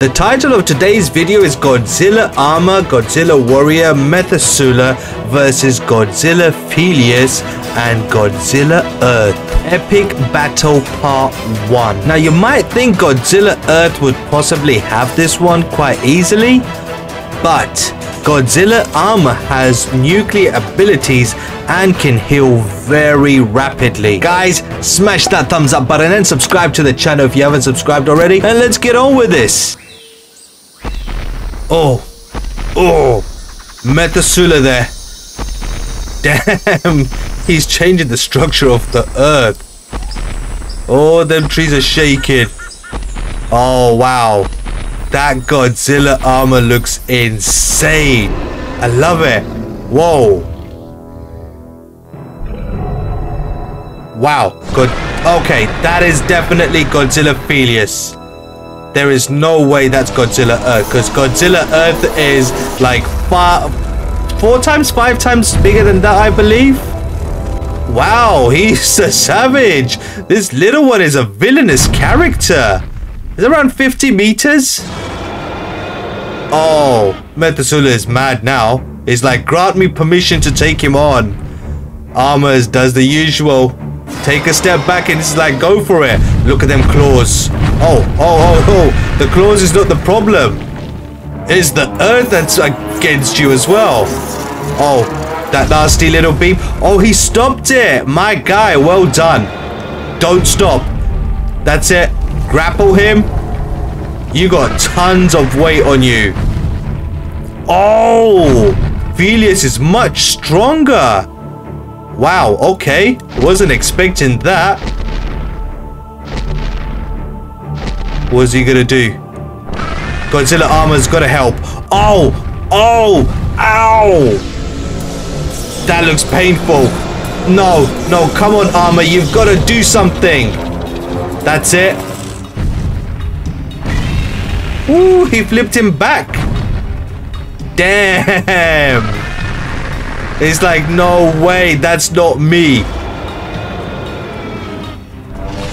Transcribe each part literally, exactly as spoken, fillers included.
The title of today's video is Godzilla Armor, Godzilla Warrior, Methuselah versus. Godzilla Filius and Godzilla Earth. Epic Battle Part one. Now you might think Godzilla Earth would possibly have this one quite easily, but Godzilla Armor has nuclear abilities and can heal very rapidly. Guys, smash that thumbs up button and subscribe to the channel if you haven't subscribed already, and let's get on with this. Oh, oh, Methuselah there. Damn, he's changing the structure of the earth. Oh, them trees are shaking. Oh, wow. That Godzilla armor looks insane. I love it. Whoa. Wow. Good. Okay, that is definitely Godzilla Filius. There is no way that's Godzilla Earth, because Godzilla Earth is like far, four times, five times bigger than that, I believe. Wow, he's a savage. This little one is a villainous character. It's around fifty meters. Oh, Methuselah is mad now. He's like, grant me permission to take him on. Armors does the usual. Take a step back and it's like, go for it. Look at them claws. Oh, oh, oh, oh. The claws is not the problem. It's the earth that's against you as well. Oh, that nasty little beep. Oh, he stopped it. My guy, well done. Don't stop. That's it. Grapple him. You got tons of weight on you. Oh, Filius is much stronger. Wow, okay. Wasn't expecting that. What's he gonna do? Godzilla armor's gotta help. Oh! Oh! Ow! That looks painful. No, no, come on, armor. You've gotta do something. That's it. Ooh, he flipped him back. Damn. It's like, no way, that's not me.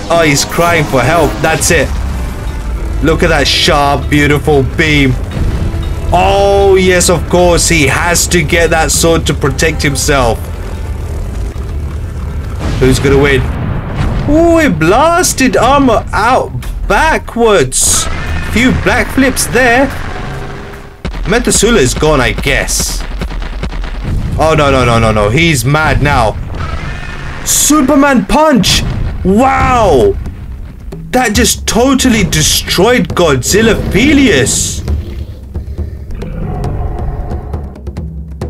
Oh, he's crying for help. That's it. Look at that sharp, beautiful beam. Oh, yes, of course. He has to get that sword to protect himself. Who's going to win? Oh, it blasted armor out backwards. Few black flips there. Methuselah is gone, I guess. Oh, no, no, no, no, no. He's mad now. Superman punch. Wow. That just totally destroyed Godzilla Filius.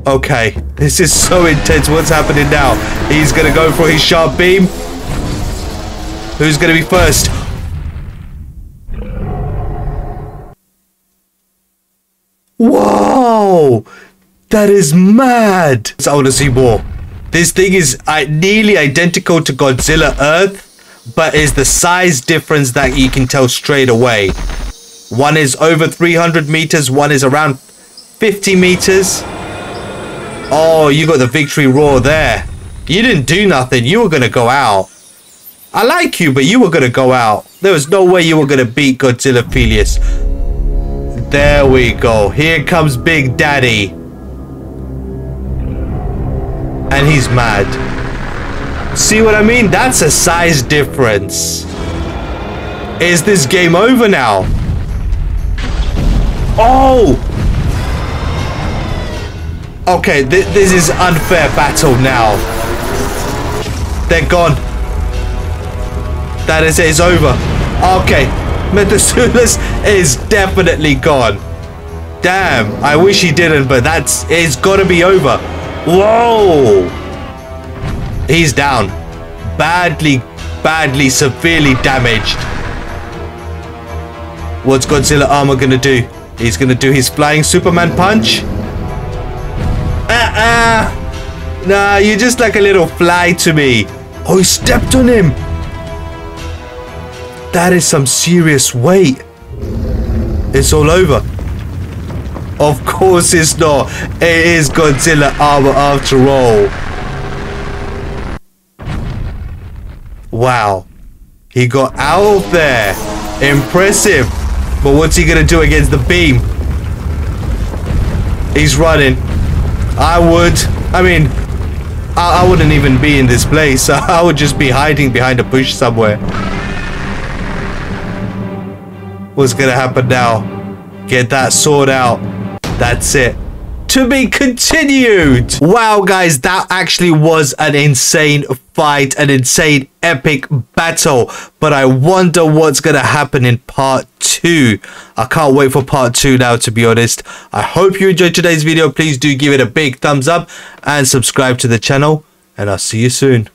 Okay. This is so intense. What's happening now? He's going to go for his sharp beam. Who's going to be first? Whoa. That is mad. I want to see more. This thing is nearly identical to Godzilla Earth, but it's the size difference that you can tell straight away. One is over three hundred meters, one is around fifty meters. Oh, you got the victory roar there. You didn't do nothing. You were going to go out. I like you, but you were going to go out. There was no way you were going to beat Godzilla Filius. There we go. Here comes Big Daddy. And he's mad. See what I mean? That's a size difference. Is this game over now? Oh! Okay, th this is unfair battle now. They're gone. That is it, it's over. Okay, Methuselah is definitely gone. Damn, I wish he didn't, but that's, it's gotta be over. Whoa! He's down. Badly, badly, severely damaged. What's Godzilla Armor gonna do? He's gonna do his flying Superman punch? Uh-uh! Nah, you're just like a little fly to me. Oh, he stepped on him! That is some serious weight. It's all over. Of course it's not. It is Godzilla Armor after all. Wow. He got out of there. Impressive. But what's he gonna do against the beam? He's running. I would. I mean, I, I wouldn't even be in this place. I would just be hiding behind a bush somewhere. What's gonna happen now? Get that sword out. That's it. To be continued. Wow, guys, that actually was an insane fight, an insane epic battle. But I wonder what's gonna happen in part two. I can't wait for part two now, to be honest. I hope you enjoyed today's video. Please do give it a big thumbs up and subscribe to the channel, and I'll see you soon.